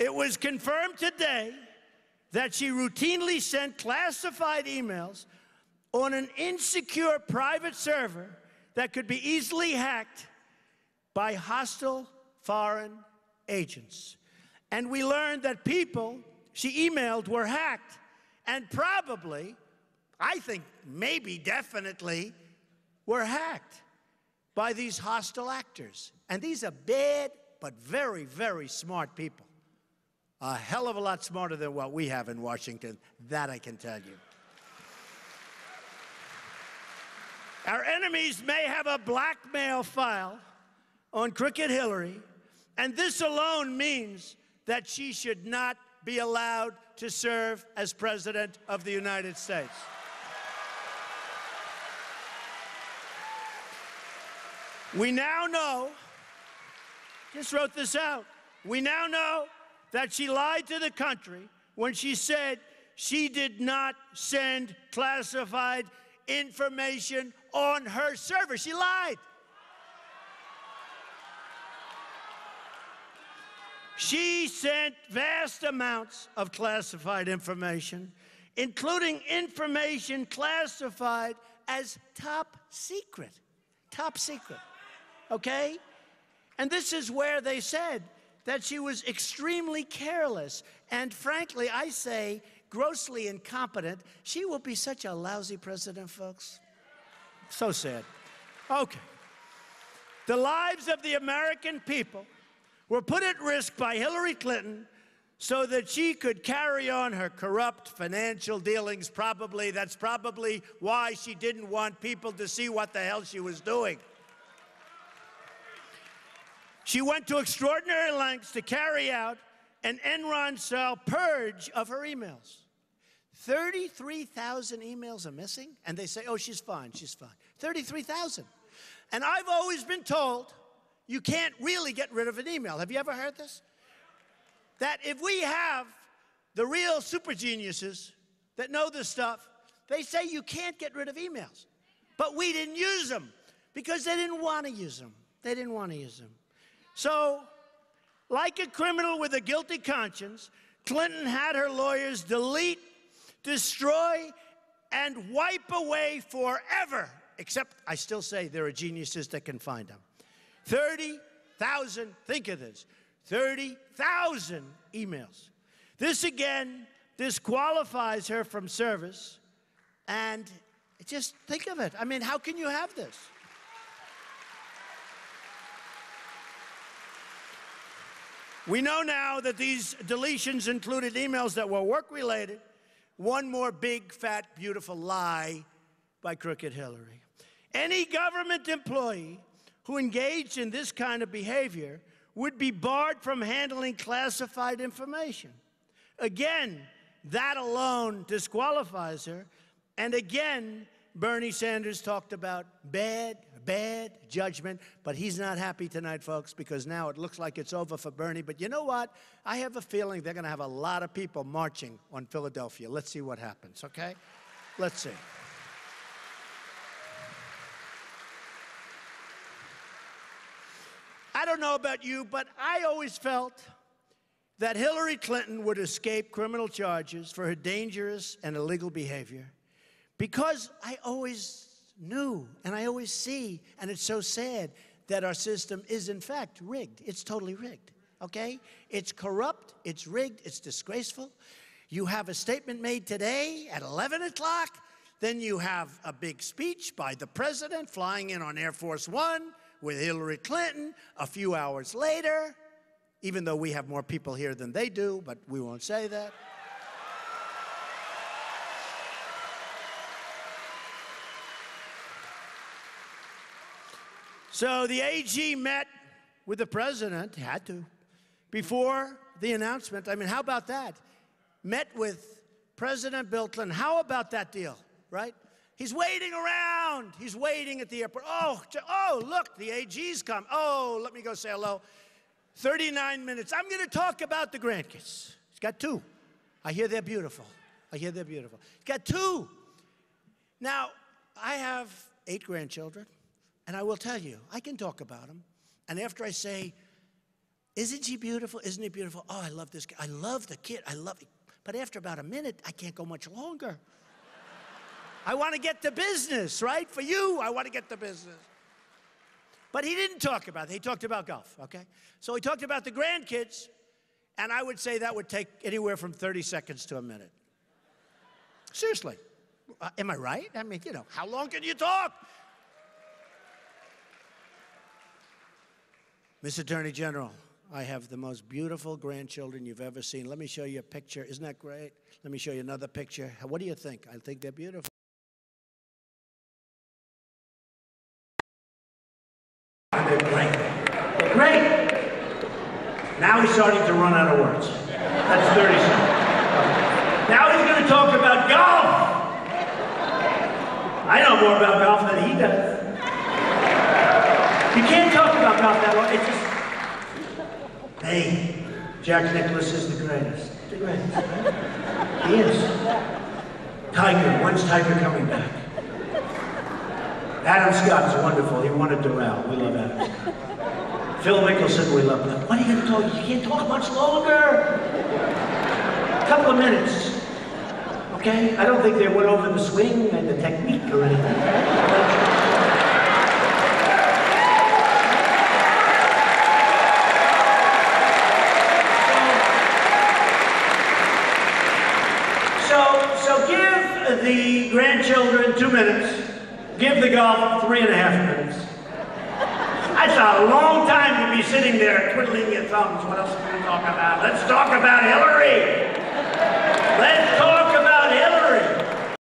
It was confirmed today that she routinely sent classified emails on an insecure private server that could be easily hacked by hostile foreign agents. And we learned that people she emailed were hacked and probably, I think maybe definitely, were hacked by these hostile actors. And these are bad but very, very smart people. A hell of a lot smarter than what we have in Washington, that I can tell you. Our enemies may have a blackmail file on Crooked Hillary, and this alone means that she should not be allowed to serve as President of the United States. We now know, just wrote this out, we now know that she lied to the country when she said she did not send classified information on her server. She lied. She sent vast amounts of classified information, including information classified as top secret. Top secret. Okay? And this is where they said that she was extremely careless and, frankly, I say, grossly incompetent. She will be such a lousy president, folks. So sad. Okay. The lives of the American people were put at risk by Hillary Clinton so that she could carry on her corrupt financial dealings, probably. That's probably why she didn't want people to see what the hell she was doing. She went to extraordinary lengths to carry out an Enron-style purge of her emails. 33,000 emails are missing, and they say, oh, she's fine, she's fine. 33,000. And I've always been told you can't really get rid of an email. Have you ever heard this? That if we have the real super geniuses that know this stuff, they say you can't get rid of emails. But we didn't use them because they didn't want to use them. They didn't want to use them. So, like a criminal with a guilty conscience, Clinton had her lawyers delete, destroy, and wipe away forever. Except, I still say there are geniuses that can find them. 30,000, think of this, 30,000 emails. This, again, disqualifies her from service. And just think of it. I mean, how can you have this? We know now that these deletions included emails that were work-related. One more big, fat, beautiful lie by Crooked Hillary. Any government employee who engaged in this kind of behavior would be barred from handling classified information. Again, that alone disqualifies her. And again, Bernie Sanders talked about bad judgment, but he's not happy tonight, folks, because now it looks like it's over for Bernie. But you know what? I have a feeling they're going to have a lot of people marching on Philadelphia. Let's see what happens, okay? Let's see. I don't know about you, but I always felt that Hillary Clinton would escape criminal charges for her dangerous and illegal behavior because I always knew, and I always see, and it's so sad that our system is, in fact, rigged. It's totally rigged, okay? It's corrupt, it's rigged, it's disgraceful. You have a statement made today at 11 o'clock, then you have a big speech by the president flying in on Air Force One with Hillary Clinton a few hours later, even though we have more people here than they do, but we won't say that. So the AG met with the president, had to, before the announcement. I mean, how about that? Met with President Bill Clinton. How about that deal, right? He's waiting around. He's waiting at the airport. Oh, look, the AG's come. Oh, let me go say hello. 39 minutes. I'm going to talk about the grandkids. He's got two. I hear they're beautiful. I hear they're beautiful. He's got two. Now, I have 8 grandchildren. And I will tell you, I can talk about them. And after I say, Isn't she beautiful? Isn't he beautiful? Oh, I love this guy. I love the kid. I love it. But after about a minute, I can't go much longer. I want to get to business, right? For you, I want to get to business. But he didn't talk about it. He talked about golf, okay? So he talked about the grandkids, and I would say that would take anywhere from 30 seconds to a minute. Seriously. Am I right? I mean, you know, how long can you talk? Miss Attorney General, I have the most beautiful grandchildren you've ever seen. Let me show you a picture. Isn't that great? Let me show you another picture. What do you think? I think they're beautiful. They're great. They're great. Now he's starting to run out of words. That's 30 seconds. Now he's going to talk about golf. I know more about golf than he does. You can't talk about golf that long. It's just, hey, Jack Nicklaus is the greatest. The greatest, right? He is. Tiger, when's Tiger coming back? Adam Scott's wonderful. He won at Doral. We love Adam Scott. Phil Mickelson, we love him. What are you going to talk? You can't talk much longer. A couple of minutes. Okay? I don't think they went over the swing and the technique or anything. The grandchildren 2 minutes, give the golf 3.5 minutes. That's a long time to be sitting there twiddling your thumbs. What else can we talk about? Let's talk about Hillary. Let's talk.